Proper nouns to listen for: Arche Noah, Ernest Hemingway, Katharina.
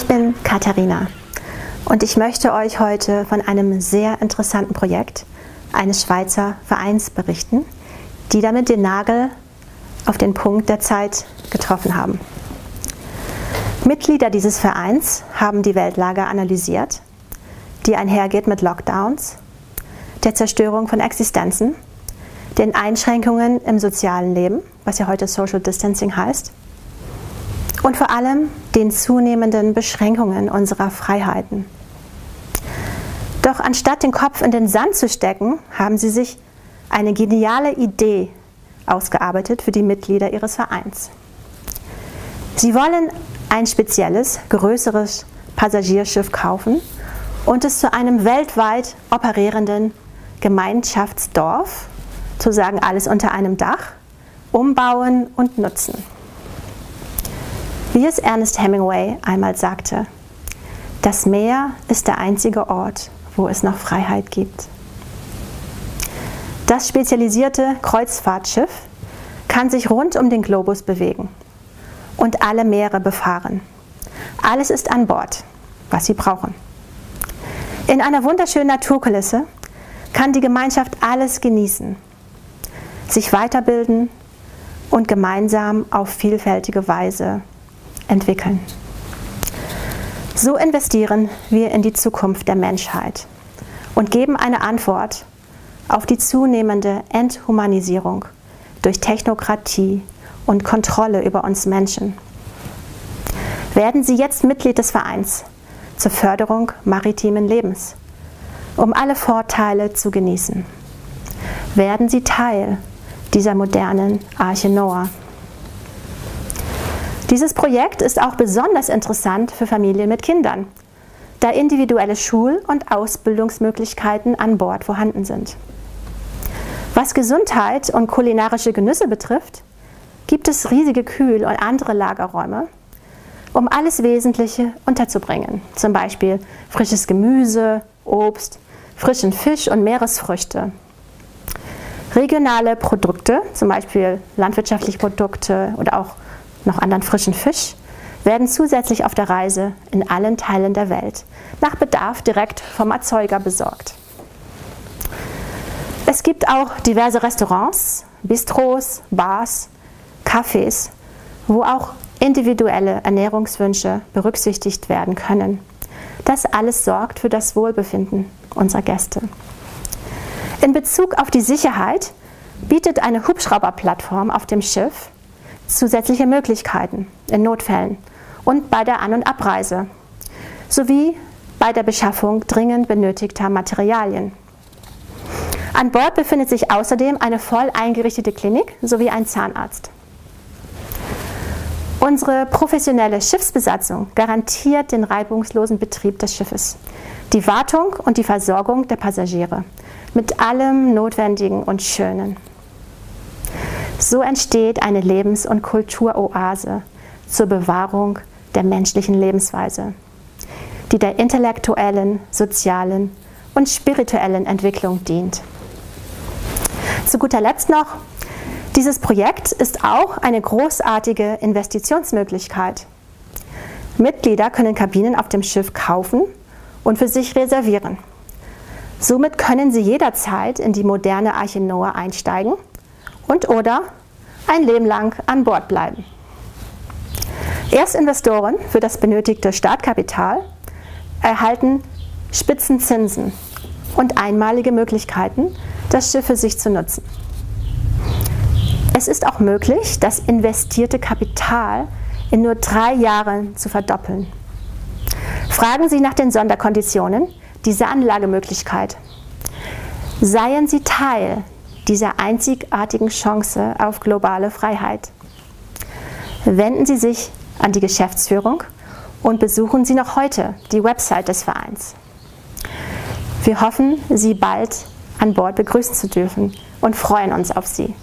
Ich bin Katharina und ich möchte euch heute von einem sehr interessanten Projekt eines Schweizer Vereins berichten, die damit den Nagel auf den Punkt der Zeit getroffen haben. Mitglieder dieses Vereins haben die Weltlage analysiert, die einhergeht mit Lockdowns, der Zerstörung von Existenzen, den Einschränkungen im sozialen Leben, was ja heute Social Distancing heißt, und vor allem den zunehmenden Beschränkungen unserer Freiheiten. Doch anstatt den Kopf in den Sand zu stecken, haben sie sich eine geniale Idee ausgearbeitet für die Mitglieder ihres Vereins. Sie wollen ein spezielles, größeres Passagierschiff kaufen und es zu einem weltweit operierenden Gemeinschaftsdorf, sozusagen alles unter einem Dach, umbauen und nutzen. Wie es Ernest Hemingway einmal sagte, das Meer ist der einzige Ort, wo es noch Freiheit gibt. Das spezialisierte Kreuzfahrtschiff kann sich rund um den Globus bewegen und alle Meere befahren. Alles ist an Bord, was sie brauchen. In einer wunderschönen Naturkulisse kann die Gemeinschaft alles genießen, sich weiterbilden und gemeinsam auf vielfältige Weise entwickeln. So investieren wir in die Zukunft der Menschheit und geben eine Antwort auf die zunehmende Enthumanisierung durch Technokratie und Kontrolle über uns Menschen. Werden Sie jetzt Mitglied des Vereins zur Förderung maritimen Lebens, um alle Vorteile zu genießen. Werden Sie Teil dieser modernen Arche Noah. Dieses Projekt ist auch besonders interessant für Familien mit Kindern, da individuelle Schul- und Ausbildungsmöglichkeiten an Bord vorhanden sind. Was Gesundheit und kulinarische Genüsse betrifft, gibt es riesige Kühl- und andere Lagerräume, um alles Wesentliche unterzubringen, zum Beispiel frisches Gemüse, Obst, frischen Fisch und Meeresfrüchte. Regionale Produkte, zum Beispiel landwirtschaftliche Produkte oder auch noch anderen frischen Fisch, werden zusätzlich auf der Reise in allen Teilen der Welt nach Bedarf direkt vom Erzeuger besorgt. Es gibt auch diverse Restaurants, Bistros, Bars, Cafés, wo auch individuelle Ernährungswünsche berücksichtigt werden können. Das alles sorgt für das Wohlbefinden unserer Gäste. In Bezug auf die Sicherheit bietet eine Hubschrauberplattform auf dem Schiff zusätzliche Möglichkeiten in Notfällen und bei der An- und Abreise sowie bei der Beschaffung dringend benötigter Materialien. An Bord befindet sich außerdem eine voll eingerichtete Klinik sowie ein Zahnarzt. Unsere professionelle Schiffsbesatzung garantiert den reibungslosen Betrieb des Schiffes, die Wartung und die Versorgung der Passagiere mit allem Notwendigen und Schönen. So entsteht eine Lebens- und Kulturoase zur Bewahrung der menschlichen Lebensweise, die der intellektuellen, sozialen und spirituellen Entwicklung dient. Zu guter Letzt noch, dieses Projekt ist auch eine großartige Investitionsmöglichkeit. Mitglieder können Kabinen auf dem Schiff kaufen und für sich reservieren. Somit können sie jederzeit in die moderne Arche Noah einsteigen und oder ein Leben lang an Bord bleiben. Erstinvestoren für das benötigte Startkapital erhalten Spitzenzinsen und einmalige Möglichkeiten, das Schiff für sich zu nutzen. Es ist auch möglich, das investierte Kapital in nur 3 Jahren zu verdoppeln. Fragen Sie nach den Sonderkonditionen dieser Anlagemöglichkeit. Seien Sie Teil dieser einzigartigen Chance auf globale Freiheit. Wenden Sie sich an die Geschäftsführung und besuchen Sie noch heute die Website des Vereins. Wir hoffen, Sie bald an Bord begrüßen zu dürfen und freuen uns auf Sie.